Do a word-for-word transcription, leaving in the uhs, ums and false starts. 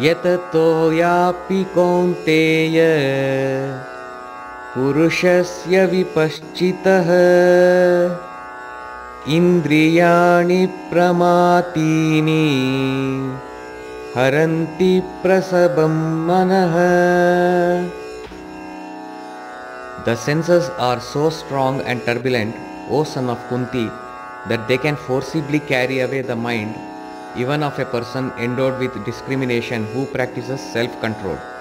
यततोयापि कौन्तेय पुरुषस्य विपश्चितः इन्द्रियाणि प्रमातीनि हरन्ति प्रसभं मनः. The senses are so strong and turbulent, O son of Kunti, that they can forcibly carry away the mind even of a person endowed with discrimination who practices self-control.